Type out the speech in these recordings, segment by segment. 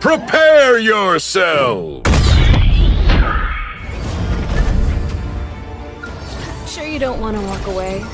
Prepare yourselves! Sure you don't want to walk away?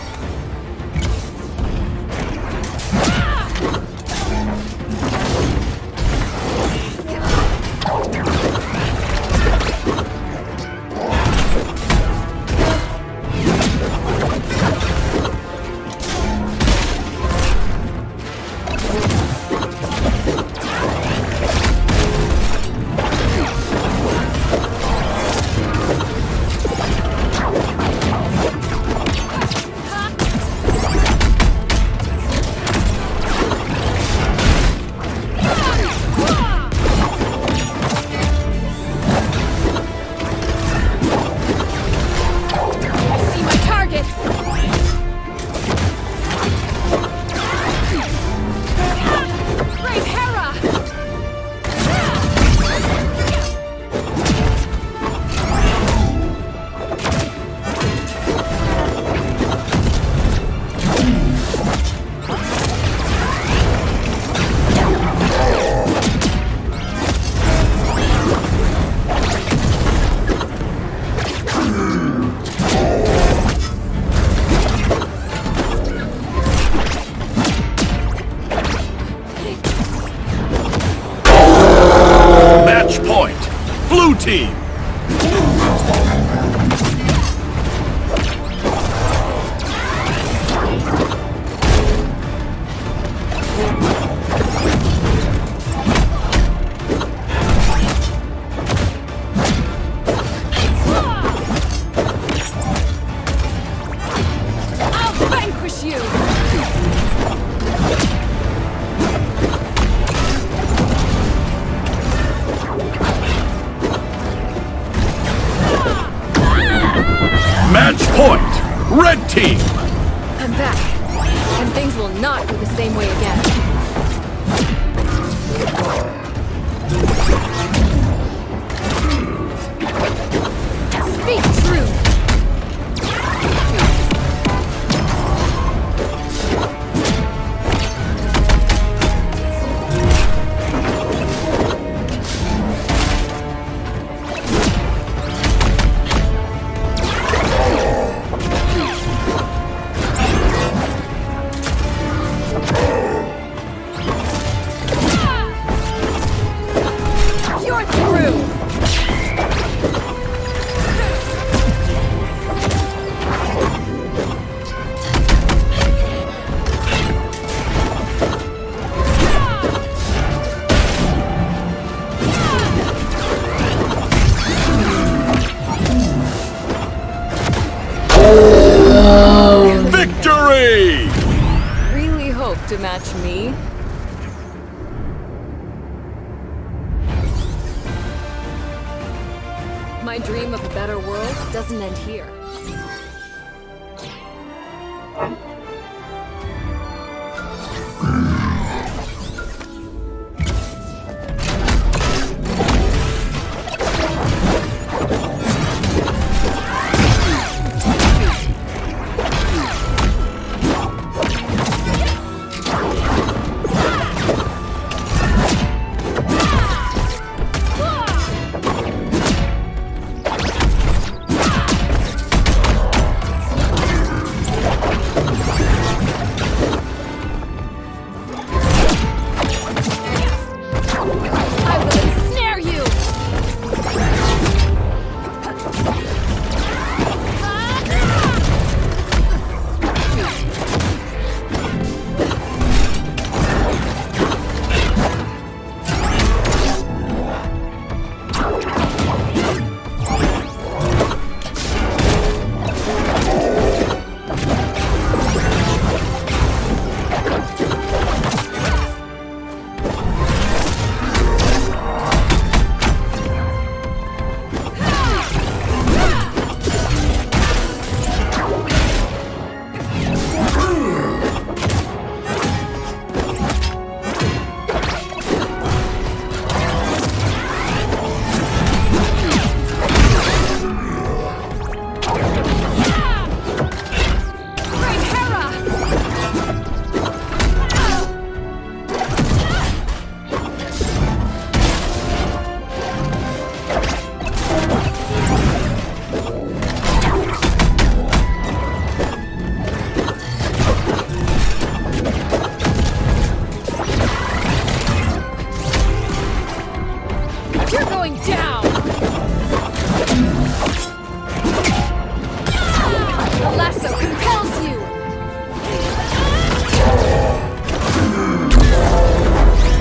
Team. Match point! Red team! I'm back, and things will not be the same way again. Speak truth! Victory! Really hope to match me. My dream of a better world doesn't end here.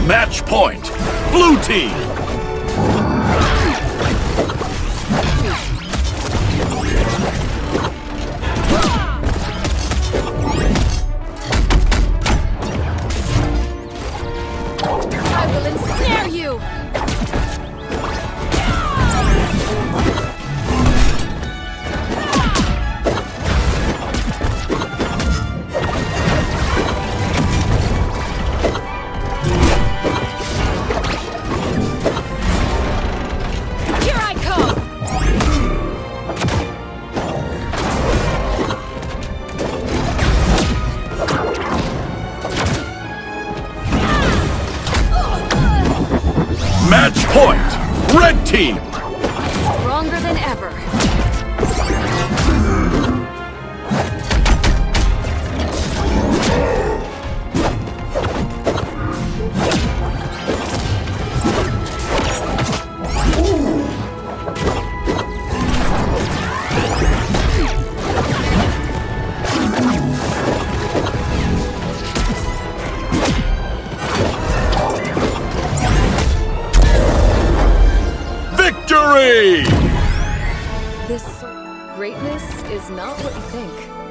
Match point, blue team. I will ensnare you. Match point, red team. Stronger than ever. This greatness is not what you think.